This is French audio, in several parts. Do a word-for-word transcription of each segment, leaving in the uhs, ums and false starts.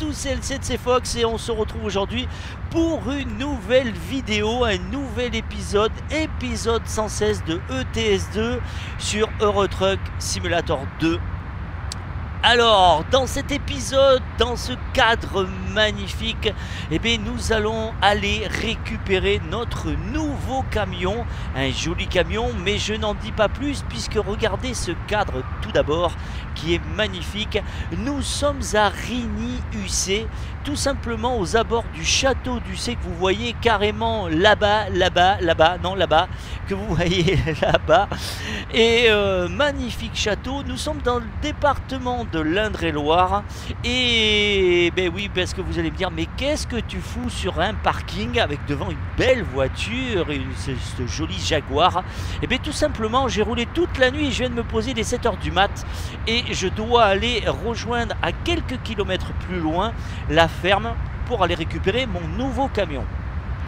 tous, c'est L sept CFox et on se retrouve aujourd'hui pour une nouvelle vidéo, un nouvel épisode, épisode cent seize de E T S deux sur Euro Truck Simulator deux. Alors, dans cet épisode, dans ce cadre magnifique, eh bien, nous allons aller récupérer notre nouveau camion. Un joli camion, mais je n'en dis pas plus, puisque regardez ce cadre tout d'abord, qui est magnifique. Nous sommes à Rigny-Ussé, tout simplement aux abords du château d'Ussé, que vous voyez carrément là-bas, là-bas, là-bas, non là-bas, que vous voyez là-bas. Et euh, magnifique château, nous sommes dans le département de l'Indre et Loire. Et ben oui, parce que vous allez me dire, mais qu'est-ce que tu fous sur un parking avec devant une belle voiture, et ce joli Jaguar? Et bien tout simplement, j'ai roulé toute la nuit, je viens de me poser les sept heures du mat et je dois aller rejoindre à quelques kilomètres plus loin la ferme pour aller récupérer mon nouveau camion.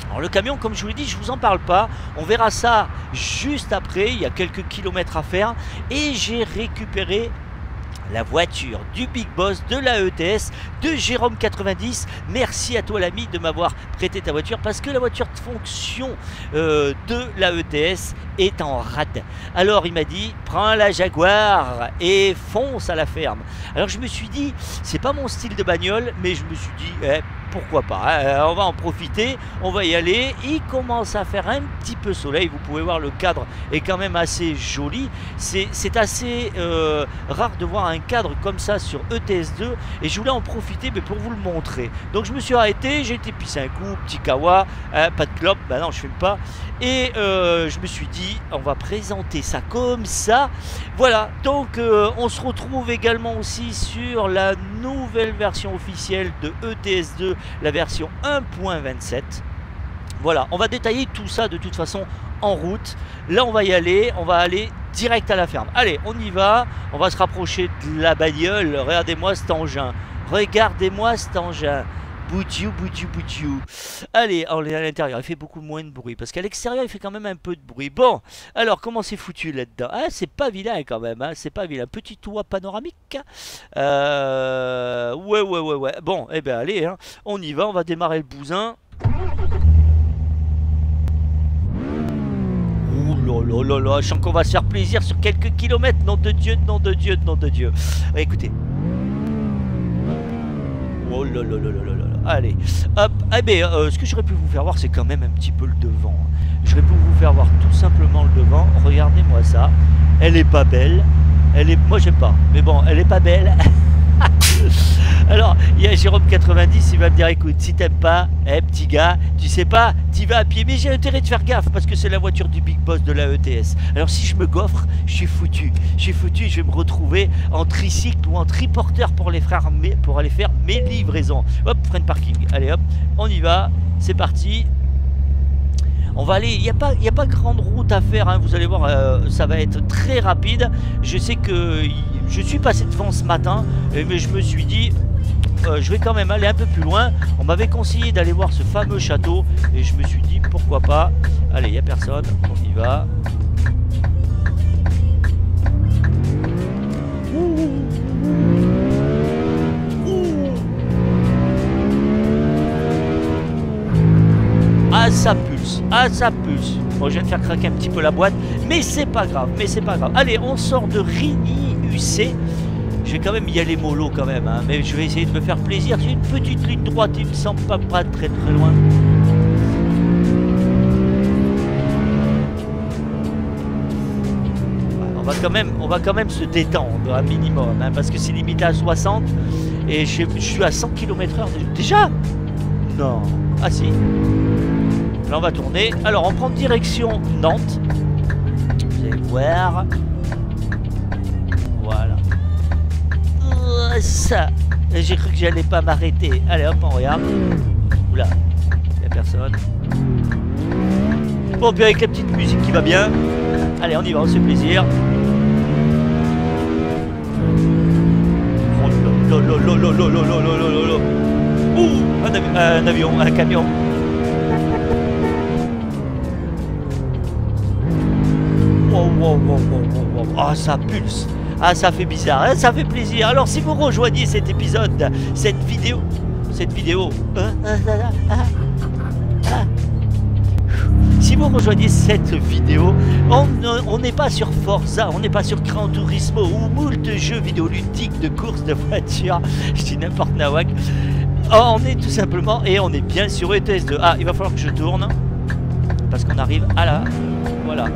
Alors le camion, comme je vous l'ai dit, je vous en parle pas, on verra ça juste après, il y a quelques kilomètres à faire. Et j'ai récupéré la voiture du Big Boss, de la E T S, de Jérôme quatre-vingt-dix. Merci à toi l'ami de m'avoir prêté ta voiture, parce que la voiture de fonction euh, de la E T S est en rade. Alors il m'a dit, prends la Jaguar et fonce à la ferme. Alors je me suis dit, c'est pas mon style de bagnole, mais je me suis dit, eh, pourquoi pas, hein, on va en profiter, on va y aller. Il commence à faire un petit peu soleil, vous pouvez voir le cadre est quand même assez joli. C'est assez euh, rare de voir un cadre comme ça sur E T S deux et je voulais en profiter mais pour vous le montrer. Donc je me suis arrêté, j'ai été pisser un coup, petit kawa, hein, pas de clope, bah non je fume pas. Et euh, je me suis dit, on va présenter ça comme ça. Voilà, donc euh, on se retrouve également aussi sur la nouvelle version officielle de E T S deux, la version un point vingt-sept. Voilà, on va détailler tout ça de toute façon en route. Là on va y aller, on va aller direct à la ferme. Allez, on y va, on va se rapprocher de la bagnole. Regardez-moi cet engin, regardez-moi cet engin. Boutiou, boutiou, boutiou. Allez, on est à l'intérieur, il fait beaucoup moins de bruit, parce qu'à l'extérieur il fait quand même un peu de bruit. Bon, alors comment c'est foutu là-dedans? Ah, c'est pas vilain quand même, hein, c'est pas vilain. Petit toit panoramique. Euh... Ouais, ouais, ouais, ouais. Bon, eh ben allez, hein, on y va, on va démarrer le bousin. Ouh là là là, je sens qu'on va se faire plaisir sur quelques kilomètres. Nom de Dieu, nom de Dieu, nom de Dieu. Ouais, écoutez. Oh là là là là là là. Allez, hop, eh bien, euh, ce que j'aurais pu vous faire voir, c'est quand même un petit peu le devant. J'aurais pu vous faire voir tout simplement le devant. Regardez-moi ça. Elle est pas belle. Elle est, moi j'aime pas. Mais bon, elle est pas belle. Alors, il y a Jérôme quatre-vingt-dix, il va me dire, écoute, si t'aimes pas, eh hey, petit gars, tu sais pas, t'y vas à pied. Mais j'ai intérêt de faire gaffe, parce que c'est la voiture du Big Boss de la E T S. Alors si je me gaufre, je suis foutu. Je suis foutu, je vais me retrouver en tricycle ou en triporteur pour, les frères, pour aller faire mes livraisons. Hop, frein de parking. Allez hop, on y va, c'est parti. On va aller, il n'y a pas, il n'y a pas grande route à faire, hein. Vous allez voir, euh, ça va être très rapide. Je sais que je suis passé devant ce matin, mais je me suis dit, euh, je vais quand même aller un peu plus loin. On m'avait conseillé d'aller voir ce fameux château, et je me suis dit, pourquoi pas. Allez, il n'y a personne, on y va. Ah, ça pulse, ah ça pulse. Bon, je viens de faire craquer un petit peu la boîte, mais c'est pas grave, mais c'est pas grave. Allez, on sort de Rigny-Ussé. Je vais quand même y aller mollo quand même, hein, mais je vais essayer de me faire plaisir. J'ai une petite ligne droite, il me semble pas, pas très très loin. On va quand même, on va quand même se détendre un minimum, hein, parce que c'est limité à soixante et je, je suis à cent kilomètres heure déjà. Non, ah si. Là on va tourner, alors on prend direction Nantes, vous allez voir, voilà, ça, j'ai cru que j'allais pas m'arrêter, allez hop on regarde, oula, il n'y a personne, bon puis avec la petite musique qui va bien, allez on y va, on se fait plaisir. Oh, ouh, un, avi un avion, un camion. Wow, wow, wow, wow, wow. Ah, ça pulse. Ah, ça fait bizarre, hein, ça fait plaisir. Alors si vous rejoignez cet épisode, cette vidéo... cette vidéo. Si vous rejoignez cette vidéo, on n'est pas sur Forza, on n'est pas sur Gran Turismo ou moult jeux vidéo ludiques de course de voiture, je dis n'importe nawak. On est tout simplement et on est bien sur E T S deux. Ah, il va falloir que je tourne parce qu'on arrive à la... Voilà.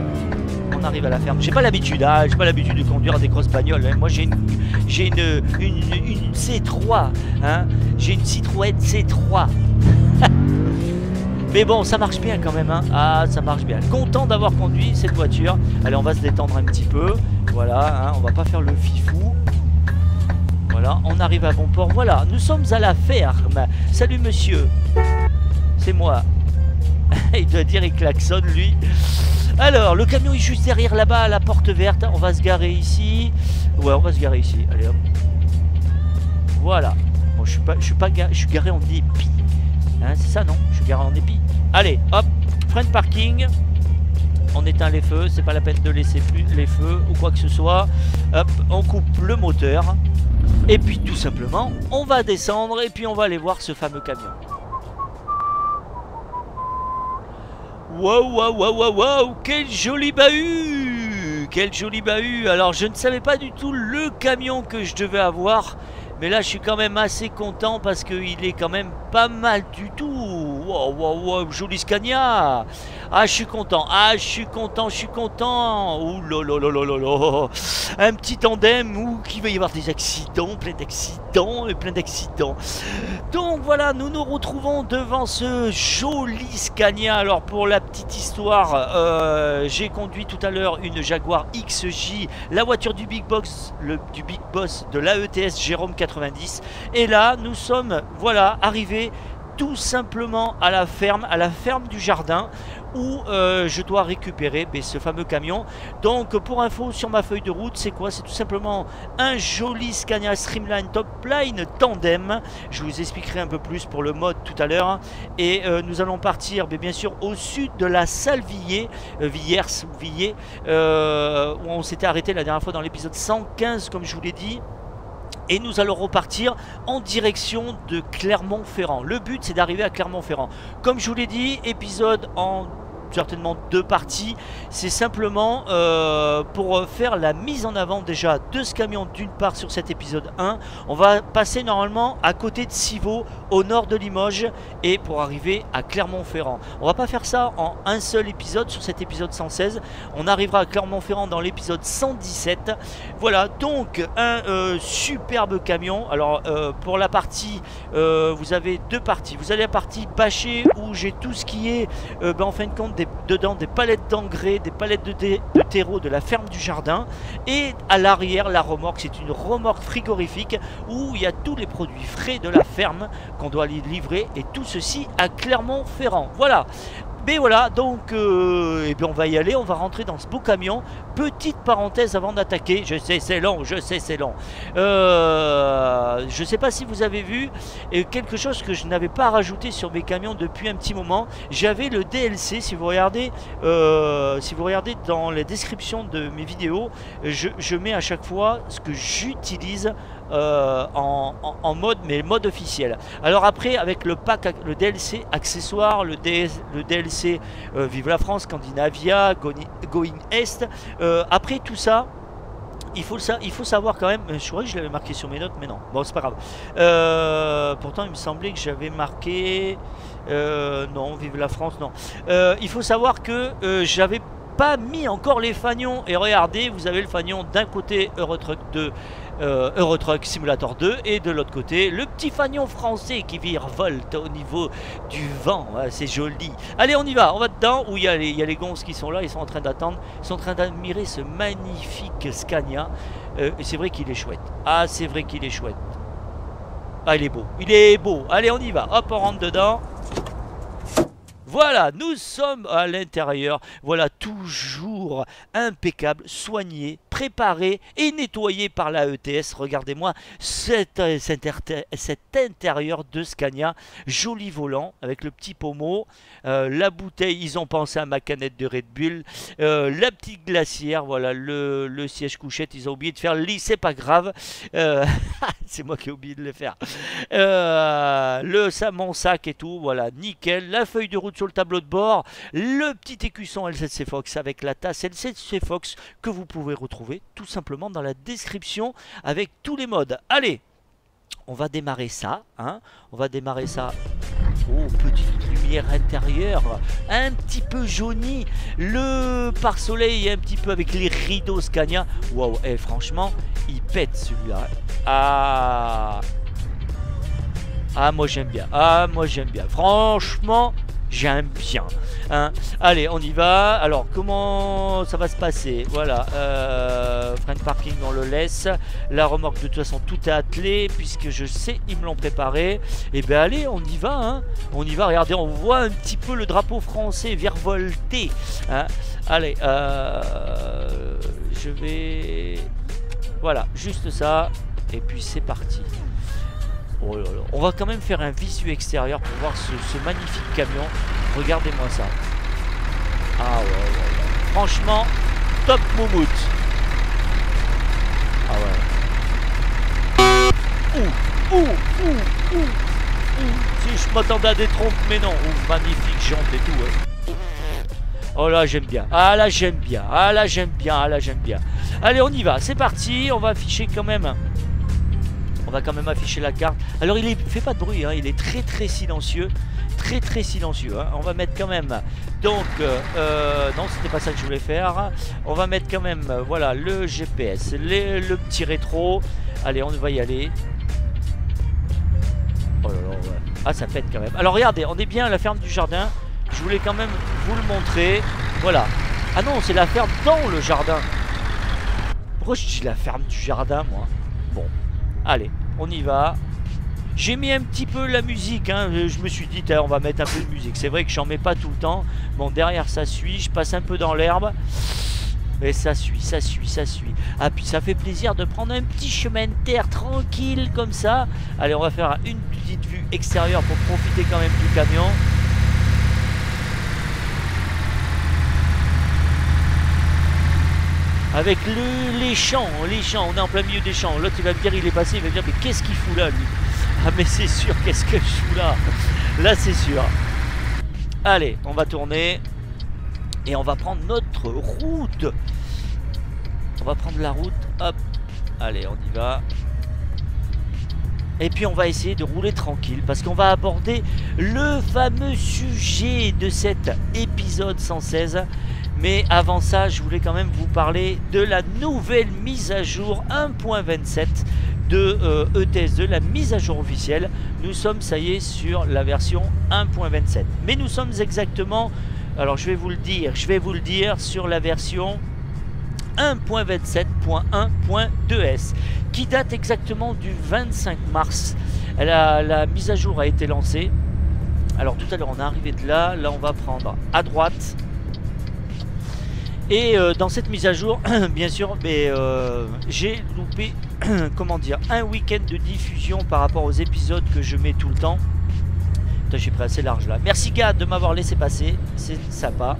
On arrive à la ferme. J'ai pas l'habitude, hein, j'ai pas l'habitude de conduire des grosses bagnoles. Hein. Moi, j'ai une, j'ai une, une, une C trois, hein. J'ai une Citroën C trois. Mais bon, ça marche bien quand même, hein. Ah, ça marche bien. Content d'avoir conduit cette voiture. Allez, on va se détendre un petit peu. Voilà, hein, on va pas faire le fifou. Voilà, on arrive à Bonport. Voilà, nous sommes à la ferme. Salut monsieur, c'est moi. Il doit dire, il klaxonne lui. Alors, le camion est juste derrière là-bas à la porte verte. On va se garer ici. Ouais, on va se garer ici. Allez, hop. Voilà. Bon, je suis pas, je suis pas, je suis garé en épi. Hein, c'est ça, non? Je suis garé en épi. Allez, hop. Frein de parking. On éteint les feux. C'est pas la peine de laisser plus les feux ou quoi que ce soit. Hop, on coupe le moteur. Et puis, tout simplement, on va descendre et puis on va aller voir ce fameux camion. Waouh, waouh, waouh, waouh, waouh, quel joli bahut! Quel joli bahut! Alors, je ne savais pas du tout le camion que je devais avoir, mais là, je suis quand même assez content parce qu'il est quand même pas mal du tout. Waouh, waouh, waouh, joli Scania! Ah, je suis content, ah, je suis content, je suis content! Ouh là là là là là! Un petit tandem où il va y avoir des accidents, plein d'accidents et plein d'accidents. Donc voilà, nous nous retrouvons devant ce joli Scania. Alors pour la petite histoire, euh, j'ai conduit tout à l'heure une Jaguar X J, la voiture du Big Boss, le, du Big Boss de l'A E T S Jérôme quatre-vingt-dix. Et là, nous sommes, voilà, arrivés tout simplement à la ferme, à la ferme du jardin, où euh, je dois récupérer mais, ce fameux camion. Donc pour info sur ma feuille de route, c'est quoi? C'est tout simplement un joli Scania Streamline Top Line Tandem. Je vous expliquerai un peu plus pour le mode tout à l'heure. Et euh, nous allons partir mais, bien sûr au sud de la salle Villiers, euh, Villiers, Villiers euh, où on s'était arrêté la dernière fois dans l'épisode cent quinze comme je vous l'ai dit. Et nous allons repartir en direction de Clermont-Ferrand. Le but, c'est d'arriver à Clermont-Ferrand. Comme je vous l'ai dit, épisode en certainement deux parties. C'est simplement euh, pour faire la mise en avant déjà de ce camion d'une part sur cet épisode un. On va passer normalement à côté de Civaux, au nord de Limoges, et pour arriver à Clermont-Ferrand. On va pas faire ça en un seul épisode sur cet épisode cent seize. On arrivera à Clermont-Ferrand dans l'épisode cent dix-sept. Voilà, donc un euh, superbe camion. Alors euh, pour la partie, euh, vous avez deux parties. Vous avez la partie bâchée où j'ai tout ce qui est euh, ben, en fin de compte Des, dedans des palettes d'engrais, des palettes de, dé, de terreau de la ferme du jardin, et à l'arrière la remorque, c'est une remorque frigorifique où il y a tous les produits frais de la ferme qu'on doit livrer, et tout ceci à Clermont-Ferrand. Voilà, mais voilà, donc euh, et bien on va y aller, on va rentrer dans ce beau camion. Petite parenthèse avant d'attaquer, je sais c'est long, je sais c'est long, euh, je sais pas si vous avez vu et quelque chose que je n'avais pas rajouté sur mes camions depuis un petit moment. J'avais le D L C, si vous regardez euh, si vous regardez dans les descriptions de mes vidéos, je, je mets à chaque fois ce que j'utilise euh, en, en, en mode, mais mode officiel. Alors après avec le pack, le D L C accessoires, le, D S, le D L C euh, Vive la France, Scandinavia, Going Est, euh, après tout ça il faut, ça, il faut savoir quand même, je crois que je l'avais marqué sur mes notes, mais non, bon c'est pas grave. Euh, pourtant il me semblait que j'avais marqué, euh, non, Vive la France, non. Euh, il faut savoir que euh, j'avais pas mis encore les fanions, et regardez, vous avez le fanion d'un côté Euro Truck deux, euh, Euro Truck Simulator deux, et de l'autre côté le petit fanion français qui virevolte au niveau du vent, ouais, c'est joli. Allez on y va, on va dedans, où il y a les, il y a les gonzes qui sont là, ils sont en train d'attendre, ils sont en train d'admirer ce magnifique Scania, euh, et c'est vrai qu'il est chouette, ah c'est vrai qu'il est chouette, ah il est beau, il est beau, allez on y va, hop on rentre dedans. Voilà, nous sommes à l'intérieur, voilà, toujours impeccable, soigné, préparé et nettoyé par la E T S. Regardez-moi cet, cet, cet intérieur de Scania. Joli volant avec le petit pommeau. Euh, la bouteille, ils ont pensé à ma canette de Red Bull. Euh, la petite glacière, voilà, le, le siège couchette. Ils ont oublié de faire le lit, c'est pas grave. Euh, c'est moi qui ai oublié de le faire. Euh, le ça, mon sac et tout, voilà, nickel. La feuille de route sur le tableau de bord. Le petit écusson L sept C Fox avec la tasse L sept C Fox que vous pouvez retrouver tout simplement dans la description avec tous les modes. Allez, on va démarrer ça, hein. On va démarrer ça. Oh, petite lumière intérieure, un petit peu jaunie, le pare-soleil un petit peu avec les rideaux Scania. Waouh, eh, franchement, il pète celui-là. Ah, ah, moi j'aime bien. Ah, moi j'aime bien. Franchement, j'aime bien. Hein. Allez, on y va. Alors, comment ça va se passer? Voilà. Euh, frein de parking, on le laisse. La remorque, de toute façon, tout est attelé. Puisque je sais, ils me l'ont préparé. Et bien, allez, on y va. Hein. On y va. Regardez, on voit un petit peu le drapeau français virevolté. Hein. Allez, euh, je vais... Voilà, juste ça. Et puis, c'est parti. Oh là là. On va quand même faire un visu extérieur pour voir ce, ce magnifique camion. Regardez-moi ça. Ah ouais, ouais, ouais. Franchement, top moumoute. Ah ouais. Ouh, ouh, ouh, ouh, ouh. Si je m'attendais à des trompes, mais non. Ouh, magnifique jante et tout. Ouais. Oh là, j'aime bien. Ah là, j'aime bien. Ah là, j'aime bien. Ah là, j'aime bien. Allez, on y va. C'est parti. On va afficher quand même... On va quand même afficher la carte. Alors il ne fait pas de bruit, hein. Il est très très silencieux. Très très silencieux, hein. On va mettre quand même. Donc euh, non, c'était pas ça que je voulais faire. On va mettre quand même, voilà, le G P S, les, le petit rétro. Allez, on va y aller. Oh là là, ouais. Ah, ça pète quand même. Alors regardez, on est bien à la ferme du jardin. Je voulais quand même vous le montrer. Voilà. Ah non, c'est la ferme dans le jardin. Pourquoi je dis la ferme du jardin, moi? Bon. Allez, on y va. J'ai mis un petit peu la musique, hein. Je me suis dit, on va mettre un peu de musique. C'est vrai que j'en mets pas tout le temps. Bon, derrière, ça suit. Je passe un peu dans l'herbe. Mais ça suit, ça suit, ça suit. Ah, puis ça fait plaisir de prendre un petit chemin de terre tranquille comme ça. Allez, on va faire une petite vue extérieure pour profiter quand même du camion. Avec le, les champs, les champs, on est en plein milieu des champs. L'autre, il va me dire, il est passé, il va me dire, mais qu'est-ce qu'il fout là, lui? Ah, mais c'est sûr, qu'est-ce que je fous là? Là, c'est sûr. Allez, on va tourner. Et on va prendre notre route. On va prendre la route, hop. Allez, on y va. Et puis on va essayer de rouler tranquille parce qu'on va aborder le fameux sujet de cet épisode cent seize. Mais avant ça, je voulais quand même vous parler de la nouvelle mise à jour un point vingt-sept de euh, E T S deux, la mise à jour officielle. Nous sommes, ça y est, sur la version un point vingt-sept. Mais nous sommes exactement, alors je vais vous le dire, je vais vous le dire, sur la version un point vingt-sept point un point deux S qui date exactement du vingt-cinq mars. La, la mise à jour a été lancée. Alors tout à l'heure, on est arrivé de là. Là, on va prendre à droite. Et euh, dans cette mise à jour, bien sûr, mais euh, j'ai loupé, comment dire, un week-end de diffusion par rapport aux épisodes que je mets tout le temps. Putain, j'ai pris assez large là. Merci gars de m'avoir laissé passer, c'est sympa.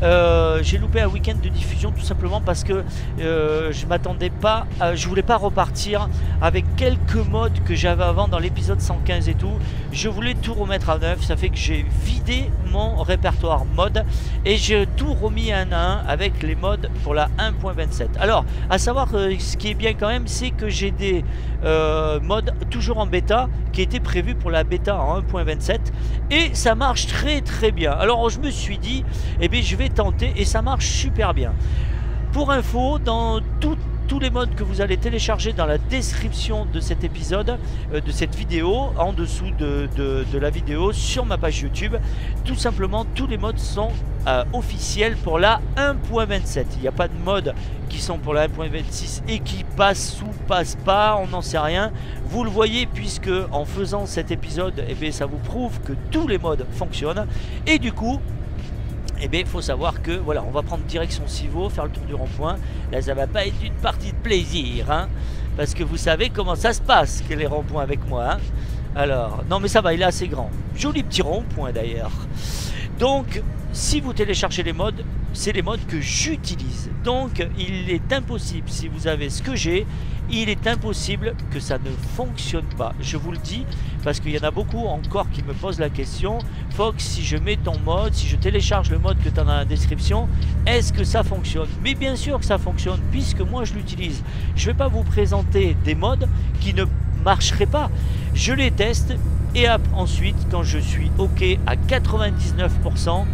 Euh, j'ai loupé un week-end de diffusion tout simplement parce que euh, je m'attendais pas, à, je voulais pas repartir avec quelques modes que j'avais avant dans l'épisode cent quinze et tout. Je voulais tout remettre à neuf, ça fait que j'ai vidé mon répertoire mode et j'ai tout remis un à un avec les modes pour la un point vingt-sept. Alors, à savoir, euh, ce qui est bien quand même, c'est que j'ai des euh, modes toujours en bêta qui étaient prévus pour la bêta en un point vingt-sept et ça marche très très bien. Alors, je me suis dit, eh bien, je vais tenter et ça marche super bien. Pour info, dans tout, tous les modes que vous allez télécharger dans la description de cet épisode, euh, de cette vidéo, en dessous de, de, de la vidéo, sur ma page YouTube, tout simplement, tous les modes sont euh, officiels pour la un point vingt-sept. Il n'y a pas de modes qui sont pour la un point vingt-six et qui passent ou passent pas, on n'en sait rien. Vous le voyez puisque en faisant cet épisode, eh bien, ça vous prouve que tous les modes fonctionnent et du coup... eh bien, il faut savoir que, voilà, on va prendre direction Civaux, faire le tour du rond-point. Là, ça va pas être une partie de plaisir, hein, parce que vous savez comment ça se passe, les ronds-points avec moi, hein. Alors, non, mais ça va, il est assez grand. Joli petit rond-point, d'ailleurs. Donc, si vous téléchargez les modes, c'est les modes que j'utilise. Donc, il est impossible, si vous avez ce que j'ai, il est impossible que ça ne fonctionne pas. Je vous le dis, parce qu'il y en a beaucoup encore qui me posent la question. Fox, si je mets ton mode, si je télécharge le mode que tu as dans la description, est-ce que ça fonctionne? Mais bien sûr que ça fonctionne, puisque moi je l'utilise. Je ne vais pas vous présenter des modes qui ne marcheraient pas. Je les teste, et ensuite, quand je suis OK à quatre-vingt-dix-neuf pour cent,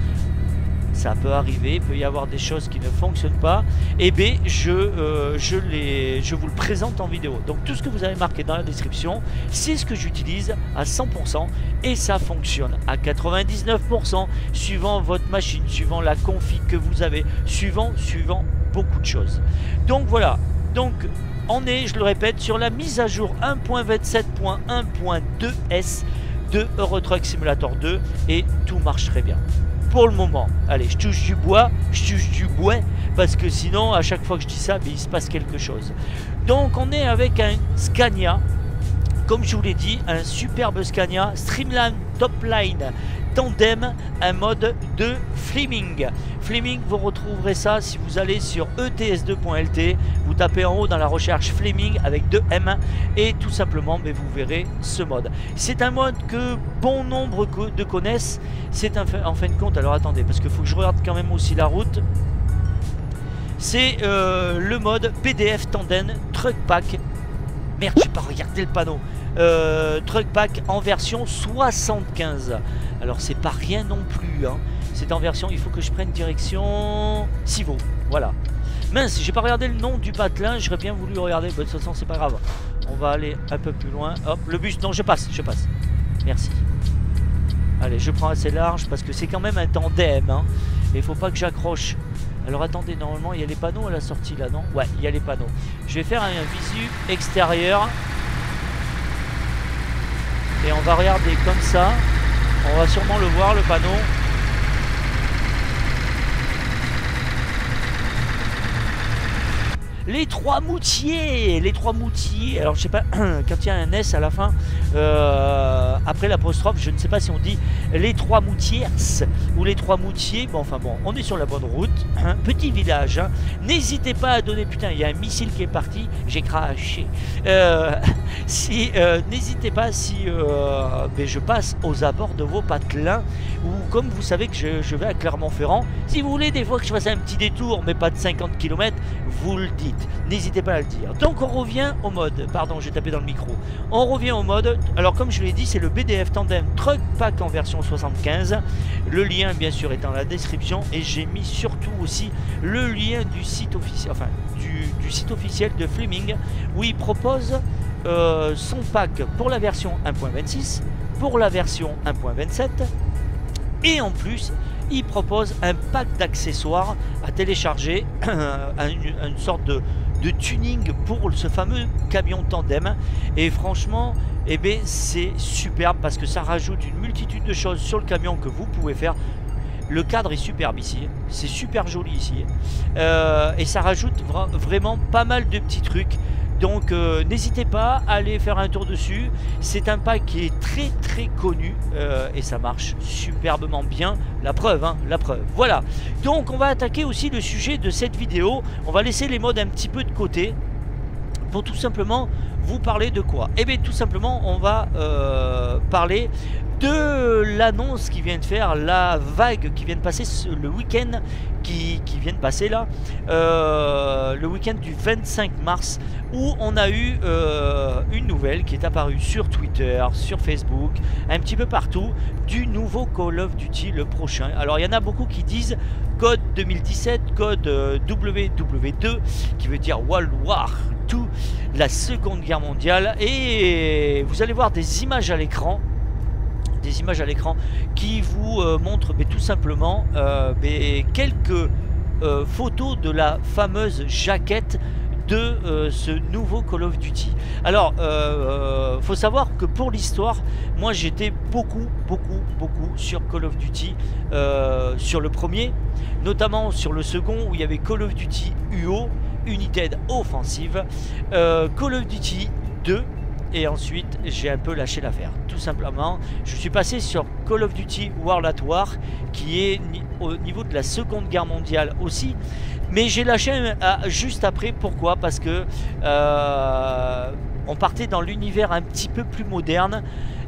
ça peut arriver, il peut y avoir des choses qui ne fonctionnent pas, et bien je, euh, je, les, je vous le présente en vidéo. Donc tout ce que vous avez marqué dans la description, c'est ce que j'utilise à cent pour cent, et ça fonctionne à quatre-vingt-dix-neuf pour cent, suivant votre machine, suivant la config que vous avez, suivant, suivant beaucoup de choses. Donc voilà, donc on est, je le répète, sur la mise à jour un point vingt-sept point un point deux S de Euro Truck Simulator deux, et tout marche très bien. Pour le moment, allez, je touche du bois, je touche du bois, parce que sinon, à chaque fois que je dis ça, mais il se passe quelque chose. Donc, on est avec un Scania, comme je vous l'ai dit, un superbe Scania Streamline Top Line Tandem, un mode de Fleming. Fleming, vous retrouverez ça si vous allez sur E T S deux point L T, vous tapez en haut dans la recherche Fleming avec deux M et tout simplement, mais vous verrez ce mode. C'est un mode que bon nombre de connaissent. C'est un en fin de compte, alors attendez, parce qu'il faut que je regarde quand même aussi la route. C'est euh, le mode B D F Tandem Truck Pack. Merde, j'ai pas regardé le panneau. Euh, Truck Pack en version soixante-quinze. Alors c'est pas rien non plus, hein. C'est en version, il faut que je prenne direction Civaux, voilà. Mince, j'ai pas regardé le nom du patelin, j'aurais bien voulu regarder, mais de toute façon c'est pas grave. On va aller un peu plus loin, hop, le bus, non je passe, je passe, merci. Allez, je prends assez large parce que c'est quand même un tandem, hein. Et faut pas que j'accroche. Alors attendez, normalement il y a les panneaux à la sortie là, non? Ouais, il y a les panneaux. Je vais faire un visu extérieur. Et on va regarder comme ça. On va sûrement le voir, le panneau. Les Trois Moutiers, les Trois Moutiers. Alors je sais pas, quand il y a un S à la fin, euh, après l'apostrophe, je ne sais pas si on dit les Trois Moutiers ou les Trois Moutiers. Bon, enfin bon, on est sur la bonne route, hein, petit village. N'hésitez hein. pas à donner, putain, il y a un missile qui est parti, j'ai craché. Euh, si, euh, n'hésitez pas si euh, mais je passe aux abords de vos patelins ou comme vous savez que je, je vais à Clermont-Ferrand. Si vous voulez des fois que je fasse un petit détour, mais pas de cinquante kilomètres, vous le dites. N'hésitez pas à le dire. Donc on revient au mode, pardon j'ai tapé dans le micro, on revient au mode, alors comme je l'ai dit c'est le B D F Tandem Truck Pack en version soixante-quinze, le lien bien sûr est dans la description et j'ai mis surtout aussi le lien du site officiel, enfin du, du site officiel de Fleming où il propose euh, son pack pour la version un point vingt-six, pour la version un point vingt-sept et en plus il propose un pack d'accessoires à télécharger, une, une sorte de, de tuning pour ce fameux camion tandem. Et franchement, eh bien, c'est superbe parce que ça rajoute une multitude de choses sur le camion que vous pouvez faire. Le cadre est superbe ici, c'est super joli ici. Euh, et ça rajoute vra- vraiment pas mal de petits trucs. Donc euh, n'hésitez pas à aller faire un tour dessus, c'est un pack qui est très très connu euh, et ça marche superbement bien, la preuve, hein, la preuve, voilà. Donc on va attaquer aussi le sujet de cette vidéo, on va laisser les modes un petit peu de côté pour tout simplement vous parler de quoi? Eh bien tout simplement on va euh, parler de l'annonce qui vient de faire, la vague qui vient de passer le week-end qui, qui vient de passer là, euh, le week-end du vingt-cinq mars où on a eu euh, une nouvelle qui est apparue sur Twitter, sur Facebook, un petit peu partout du nouveau Call of Duty le prochain. Alors il y en a beaucoup qui disent code deux mille dix-sept, code euh, W W deux qui veut dire World War deux, la Seconde Guerre mondiale et vous allez voir des images à l'écran. Des images à l'écran qui vous euh, montrent mais, tout simplement euh, mais, quelques euh, photos de la fameuse jaquette de euh, ce nouveau Call of Duty. Alors, euh, faut savoir que pour l'histoire, moi j'étais beaucoup, beaucoup, beaucoup sur Call of Duty, euh, sur le premier, notamment sur le second où il y avait Call of Duty U O, unité offensive, euh, Call of Duty deux, et ensuite j'ai un peu lâché l'affaire, tout simplement. Je suis passé sur Call of Duty World at War, qui est au niveau de la Seconde Guerre mondiale aussi, mais j'ai lâché un, juste après. Pourquoi? Parce que euh, on partait dans l'univers un petit peu plus moderne,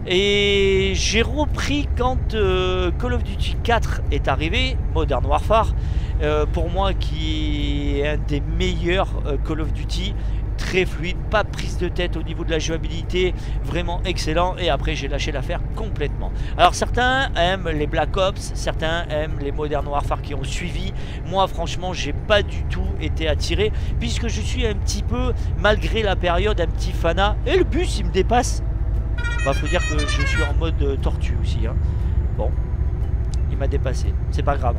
et j'ai repris quand euh, Call of Duty quatre est arrivé, Modern Warfare, euh, pour moi qui est un des meilleurs euh, Call of Duty. Très fluide, pas prise de tête au niveau de la jouabilité, vraiment excellent. Et après j'ai lâché l'affaire complètement. Alors certains aiment les Black Ops, certains aiment les Modern Warfare qui ont suivi. Moi franchement j'ai pas du tout été attiré, puisque je suis un petit peu, malgré la période, un petit fanat. Et le bus il me dépasse. Bah faut dire que je suis en mode tortue aussi hein. Bon, il m'a dépassé, c'est pas grave.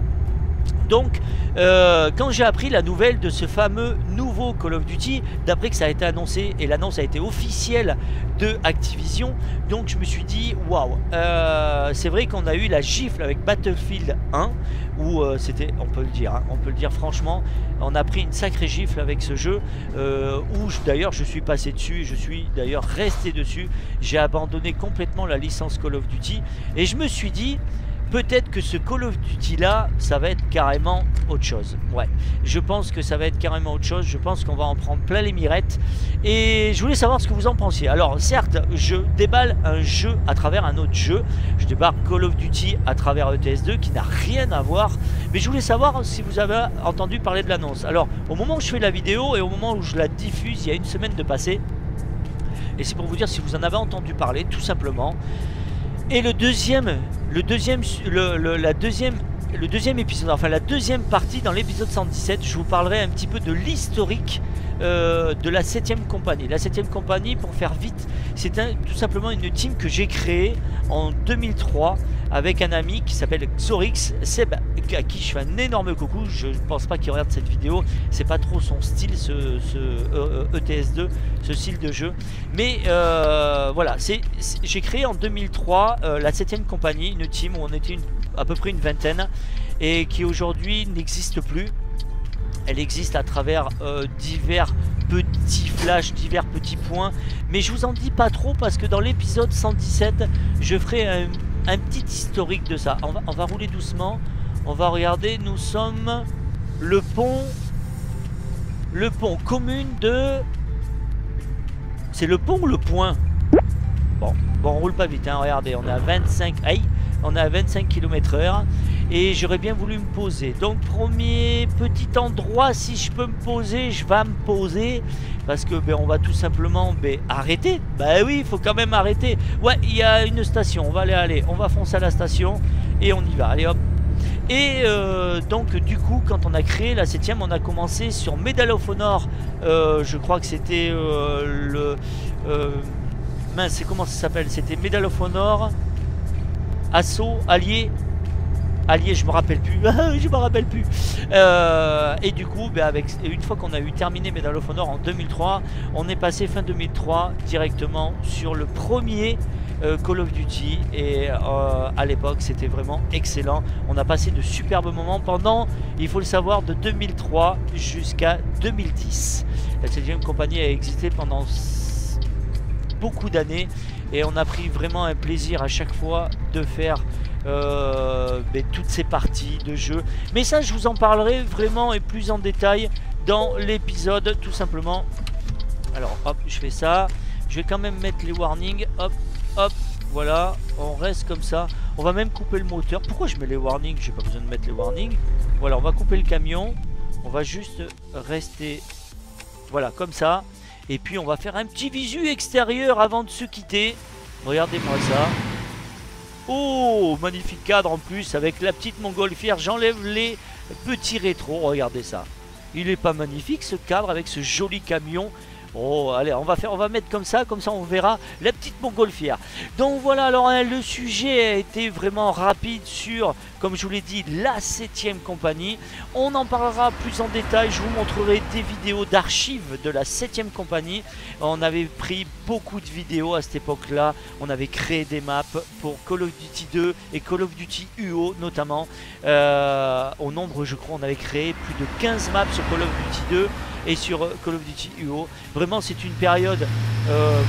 Donc, euh, quand j'ai appris la nouvelle de ce fameux nouveau Call of Duty, d'après que ça a été annoncé, et l'annonce a été officielle de Activision, donc je me suis dit, waouh, c'est vrai qu'on a eu la gifle avec Battlefield un, où euh, c'était, on peut le dire, hein, on peut le dire franchement, on a pris une sacrée gifle avec ce jeu, euh, où d'ailleurs je suis passé dessus, je suis d'ailleurs resté dessus, j'ai abandonné complètement la licence Call of Duty, et je me suis dit... peut-être que ce Call of Duty là, ça va être carrément autre chose. Ouais, je pense que ça va être carrément autre chose. Je pense qu'on va en prendre plein les mirettes. Et je voulais savoir ce que vous en pensiez. Alors certes, je déballe un jeu à travers un autre jeu. Je débarque Call of Duty à travers E T S deux qui n'a rien à voir. Mais je voulais savoir si vous avez entendu parler de l'annonce. Alors au moment où je fais la vidéo et au moment où je la diffuse, il y a une semaine de passé. Et c'est pour vous dire si vous en avez entendu parler, tout simplement. Et le deuxième, le deuxième, le, le, la deuxième, le deuxième épisode, enfin la deuxième partie dans l'épisode cent dix-sept, je vous parlerai un petit peu de l'historique euh, de la septième compagnie. La septième compagnie, pour faire vite, c'est tout simplement une team que j'ai créée en deux mille trois avec un ami qui s'appelle Xorix Seb, à qui je fais un énorme coucou. Je pense pas qu'il regarde cette vidéo, c'est pas trop son style, ce, ce euh, E T S deux, ce style de jeu, mais euh, voilà, c'est j'ai créé en deux mille trois euh, la septième compagnie, une team où on était une, à peu près une vingtaine, et qui aujourd'hui n'existe plus. Elle existe à travers euh, divers petits flashs, divers petits points, mais je vous en dis pas trop parce que dans l'épisode cent dix-sept je ferai un, un petit historique de ça. On va, on va rouler doucement. On va regarder, nous sommes le pont, le pont commune de... C'est le pont ou le point? Bon, bon, on roule pas vite, hein, regardez, on est à vingt-cinq, aïe, on est à vingt-cinq kilomètres heure et j'aurais bien voulu me poser. Donc premier petit endroit, si je peux me poser, je vais me poser parce que ben, on va tout simplement ben, arrêter. Bah ben, oui, il faut quand même arrêter. Ouais, il y a une station, on va aller, aller, on va foncer à la station et on y va, allez hop. Et euh, donc du coup quand on a créé la septième, on a commencé sur Medal of Honor, euh, je crois que c'était euh, le... Euh, mince, comment ça s'appelle? C'était Medal of Honor Assaut allié. Allié, je me rappelle plus, je me rappelle plus. Euh, et du coup, bah avec, une fois qu'on a eu terminé Medal of Honor en deux mille trois, on est passé fin deux mille trois directement sur le premier euh, Call of Duty. Et euh, à l'époque, c'était vraiment excellent. On a passé de superbes moments pendant, il faut le savoir, de deux mille trois jusqu'à deux mille dix. La septième compagnie a existé pendant beaucoup d'années et on a pris vraiment un plaisir à chaque fois de faire... Euh, ben, toutes ces parties de jeu, mais ça je vous en parlerai vraiment et plus en détail dans l'épisode, tout simplement. Alors hop, je fais ça, je vais quand même mettre les warnings, hop hop, voilà, on reste comme ça, on va même couper le moteur. Pourquoi je mets les warnings? J'ai pas besoin de mettre les warnings. Voilà, on va couper le camion, on va juste rester voilà comme ça, et puis on va faire un petit visu extérieur avant de se quitter. Regardez-moi ça. Oh, magnifique cadre en plus avec la petite montgolfière. J'enlève les petits rétros. Regardez ça. Il est pas magnifique ce cadre avec ce joli camion? Oh, allez, on va faire, on va mettre comme ça, comme ça on verra la petite montgolfière. Donc voilà, alors hein, le sujet a été vraiment rapide sur comme je vous l'ai dit, la septième compagnie. On en parlera plus en détail, je vous montrerai des vidéos d'archives de la septième compagnie. On avait pris beaucoup de vidéos à cette époque-là, on avait créé des maps pour Call of Duty deux et Call of Duty U O notamment. Euh, au nombre, je crois, on avait créé plus de quinze maps sur Call of Duty deux et sur Call of Duty U O. Vraiment, c'est une période, euh,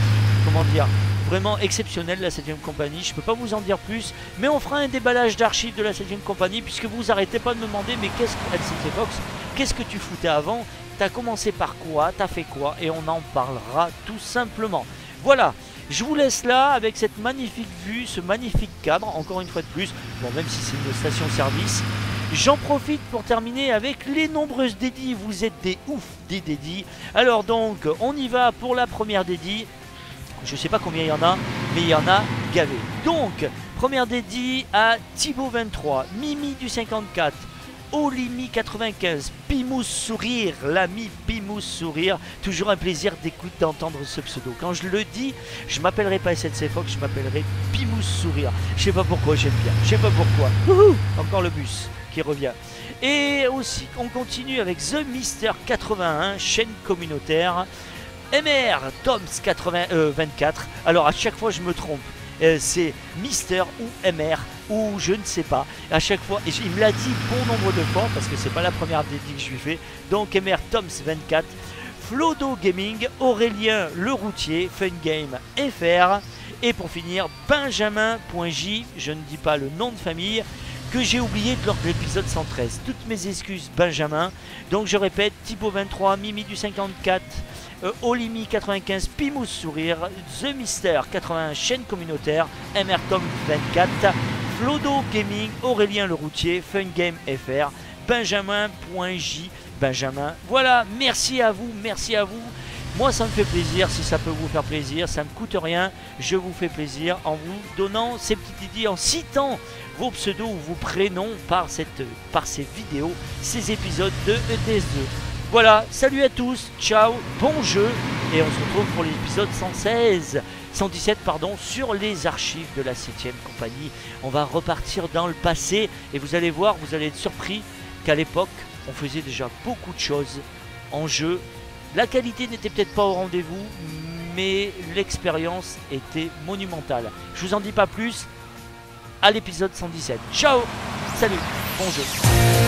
comment dire, vraiment exceptionnelle, la septième compagnie. Je peux pas vous en dire plus, mais on fera un déballage d'archives de la septième compagnie, puisque vous arrêtez pas de me demander, mais qu'est-ce que L sept CFox, qu'est-ce que tu foutais avant, t'as commencé par quoi, t'as fait quoi, et on en parlera tout simplement. Voilà, je vous laisse là avec cette magnifique vue, ce magnifique cadre, encore une fois de plus, bon, même si c'est une station-service. J'en profite pour terminer avec les nombreuses dédies, vous êtes des ouf des dédies. Alors donc, on y va pour la première dédie. Je sais pas combien il y en a, mais il y en a gavé. Donc, première dédie à Thibaut vingt-trois, Mimi du cinquante-quatre, Olimi quatre-vingt-quinze, Pimous Sourire, l'ami Pimous Sourire. Toujours un plaisir d'écouter, d'entendre ce pseudo. Quand je le dis, je m'appellerai pas S N C Fox, je m'appellerai Pimous Sourire. Je sais pas pourquoi, j'aime bien, je sais pas pourquoi. Wouhou, encore le bus qui revient. Et aussi, on continue avec The Mister quatre-vingt-un, chaîne communautaire. M R, Toms quatre-vingts, euh, vingt-quatre. Alors à chaque fois je me trompe, euh, c'est Mister ou M R ou je ne sais pas. À chaque fois, et il me l'a dit bon nombre de fois parce que c'est pas la première dédie que je lui fais. Donc M R, Toms vingt-quatre, Flodo Gaming, Aurélien Le Routier, Fun Game F R. Et pour finir, Benjamin.j, je ne dis pas le nom de famille, que j'ai oublié lors de l'épisode cent treize. Toutes mes excuses, Benjamin. Donc je répète, Thibaut vingt-trois, Mimi du cinquante-quatre, euh, Olimi quatre-vingt-quinze, Pimous Sourire, The Mister quatre-vingt-un, chaîne communautaire, MRTom vingt-quatre, Flodo Gaming, Aurélien Le Routier, Fun Game F R, Benjamin.j, Benjamin. Voilà, merci à vous, merci à vous. Moi ça me fait plaisir, si ça peut vous faire plaisir, ça ne me coûte rien, je vous fais plaisir en vous donnant ces petites idées, en citant vos pseudos ou vos prénoms par, cette, par ces vidéos, ces épisodes de E T S deux. Voilà, salut à tous, ciao, bon jeu, et on se retrouve pour l'épisode cent seize, cent dix-sept pardon, sur les archives de la septième compagnie. On va repartir dans le passé, et vous allez voir, vous allez être surpris qu'à l'époque, on faisait déjà beaucoup de choses en jeu. La qualité n'était peut-être pas au rendez-vous, mais l'expérience était monumentale. Je vous en dis pas plus, à l'épisode cent dix-sept. Ciao, salut, bon jeu.